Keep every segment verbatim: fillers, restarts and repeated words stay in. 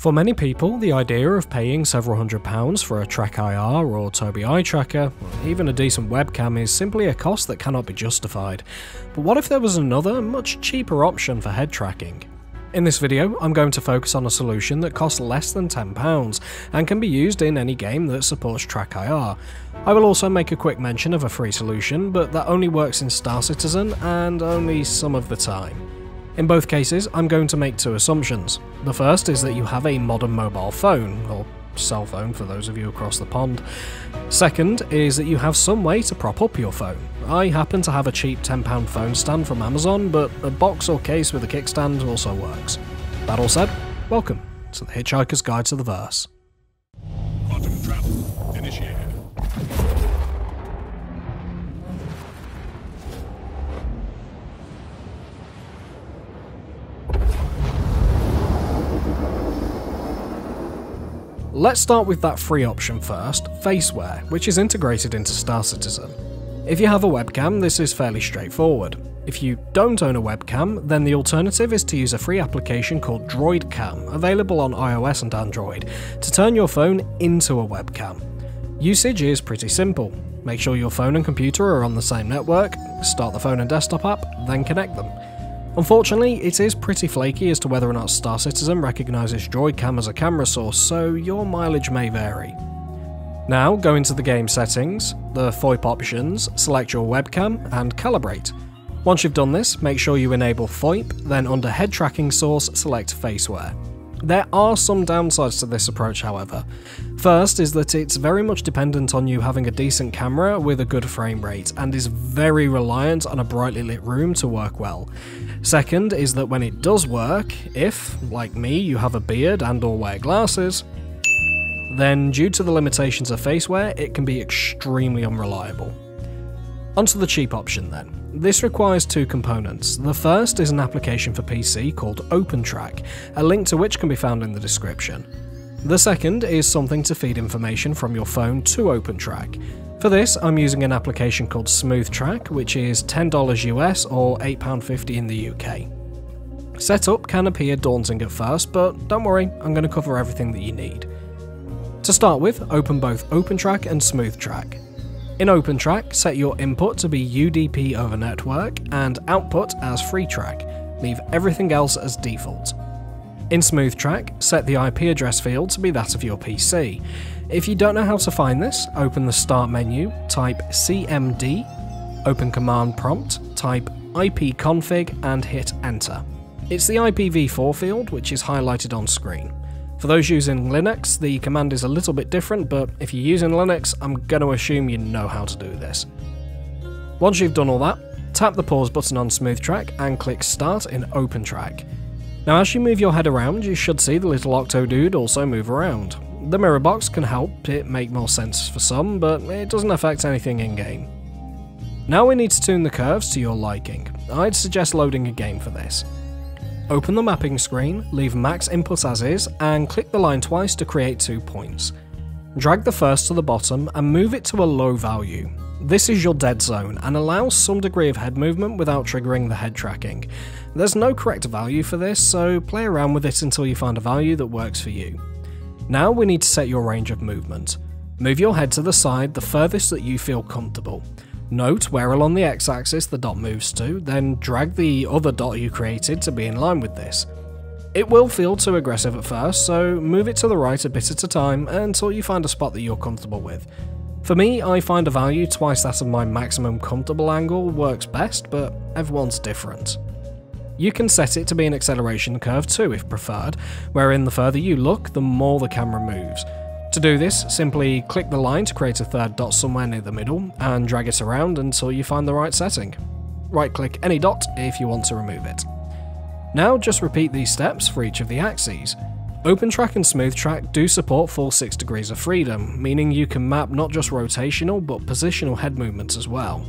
For many people, the idea of paying several hundred pounds for a TrackIR or Tobii Eye Tracker, or even a decent webcam, is simply a cost that cannot be justified. But what if there was another, much cheaper option for head tracking? In this video, I'm going to focus on a solution that costs less than ten pounds and can be used in any game that supports TrackIR. I will also make a quick mention of a free solution, but that only works in Star Citizen and only some of the time. In both cases, I'm going to make two assumptions. The first is that you have a modern mobile phone, or cell phone for those of you across the pond. Second is that you have some way to prop up your phone. I happen to have a cheap ten pound phone stand from Amazon, but a box or case with a kickstand also works. That all said, welcome to the Hitchhiker's Guide to the Verse. Quantum travel initiated. Let's start with that free option first, Faceware, which is integrated into Star Citizen. If you have a webcam, this is fairly straightforward. If you don't own a webcam, then the alternative is to use a free application called DroidCam, available on iOS and Android, to turn your phone into a webcam. Usage is pretty simple. Make sure your phone and computer are on the same network, start the phone and desktop app, then connect them. Unfortunately, it is pretty flaky as to whether or not Star Citizen recognises DroidCam as a camera source, so your mileage may vary. Now, go into the game settings, the FOIP options, select your webcam, and calibrate. Once you've done this, make sure you enable FOIP, then under head tracking source, select Faceware. There are some downsides to this approach, however. First is that it's very much dependent on you having a decent camera with a good frame rate, and is very reliant on a brightly lit room to work well. Second is that when it does work, if, like me, you have a beard and or wear glasses, then due to the limitations of Faceware, it can be extremely unreliable. Onto the cheap option then. This requires two components. The first is an application for P C called OpenTrack, a link to which can be found in the description. The second is something to feed information from your phone to OpenTrack. For this, I'm using an application called SmoothTrack, which is ten dollars U S or eight pounds fifty in the U K. Setup can appear daunting at first, but don't worry, I'm going to cover everything that you need. To start with, open both OpenTrack and SmoothTrack. In OpenTrack, set your input to be U D P over network and output as FreeTrack. Leave everything else as default. In SmoothTrack, set the I P address field to be that of your P C. If you don't know how to find this, open the Start menu, type C M D, open Command Prompt, type I P config and hit Enter. It's the I P v four field which is highlighted on screen. For those using Linux, the command is a little bit different, but if you're using Linux, I'm going to assume you know how to do this. Once you've done all that, tap the pause button on SmoothTrack and click Start in OpenTrack. Now as you move your head around, you should see the little Octodude also move around. The mirror box can help it make more sense for some, but it doesn't affect anything in-game. Now we need to tune the curves to your liking. I'd suggest loading a game for this. Open the mapping screen, leave max input as is, and click the line twice to create two points. Drag the first to the bottom and move it to a low value. This is your dead zone and allows some degree of head movement without triggering the head tracking. There's no correct value for this, so play around with it until you find a value that works for you. Now we need to set your range of movement. Move your head to the side the furthest that you feel comfortable. Note where along the x-axis the dot moves to, then drag the other dot you created to be in line with this. It will feel too aggressive at first, so move it to the right a bit at a time until you find a spot that you're comfortable with. For me, I find a value twice that of my maximum comfortable angle works best, but everyone's different. You can set it to be an acceleration curve too if preferred, wherein the further you look, the more the camera moves. To do this, simply click the line to create a third dot somewhere near the middle, and drag it around until you find the right setting. Right-click any dot if you want to remove it. Now just repeat these steps for each of the axes. OpenTrack and SmoothTrack do support full six degrees of freedom, meaning you can map not just rotational but positional head movements as well.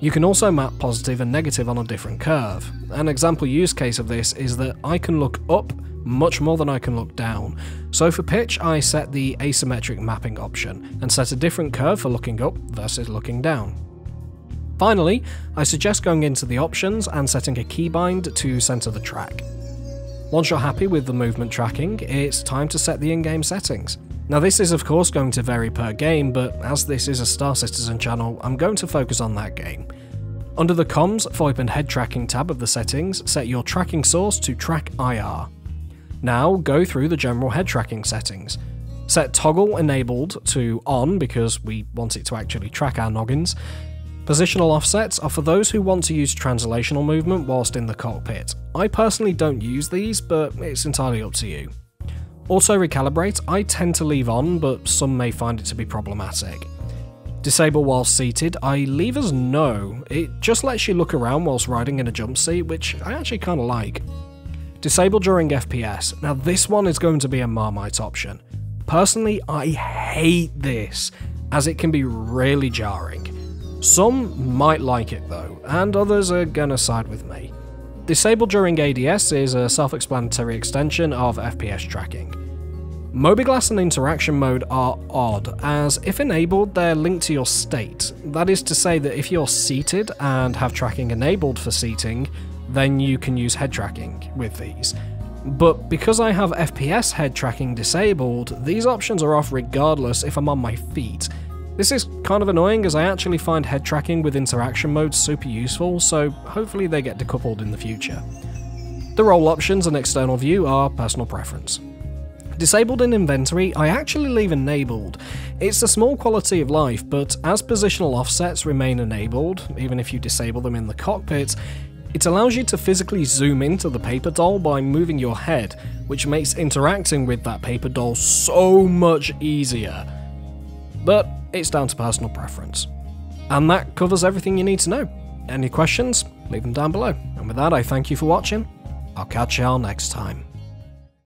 You can also map positive and negative on a different curve. An example use case of this is that I can look up much more than I can look down. So for pitch, I set the asymmetric mapping option and set a different curve for looking up versus looking down. Finally, I suggest going into the options and setting a keybind to center the track. Once you're happy with the movement tracking, it's time to set the in-game settings. Now this is of course going to vary per game, but as this is a Star Citizen channel, I'm going to focus on that game. Under the Comms, FOIP and Head Tracking tab of the settings, set your tracking source to TrackIR. Now go through the general head tracking settings. Set Toggle Enabled to On because we want it to actually track our noggins. Positional offsets are for those who want to use translational movement whilst in the cockpit. I personally don't use these, but it's entirely up to you. Auto recalibrate I tend to leave on, but some may find it to be problematic. Disable whilst seated I leave as no, it just lets you look around whilst riding in a jump seat, which I actually kinda like. Disable during F P S, now this one is going to be a Marmite option. Personally I hate this, as it can be really jarring. Some might like it though, and others are gonna side with me. Disable during A D S is a self-explanatory extension of F P S tracking. MobiGlas and interaction mode are odd, as if enabled they're linked to your state. That is to say that if you're seated and have tracking enabled for seating, then you can use head tracking with these. But because I have F P S head tracking disabled, these options are off regardless if I'm on my feet. This is kind of annoying as I actually find head tracking with interaction mode super useful, so hopefully they get decoupled in the future. The role options and external view are personal preference. Disabled in inventory, I actually leave enabled. It's a small quality of life, but as positional offsets remain enabled, even if you disable them in the cockpit, it allows you to physically zoom into the paper doll by moving your head, which makes interacting with that paper doll so much easier. But it's down to personal preference. And that covers everything you need to know. Any questions? Leave them down below. And with that, I thank you for watching. I'll catch y'all next time.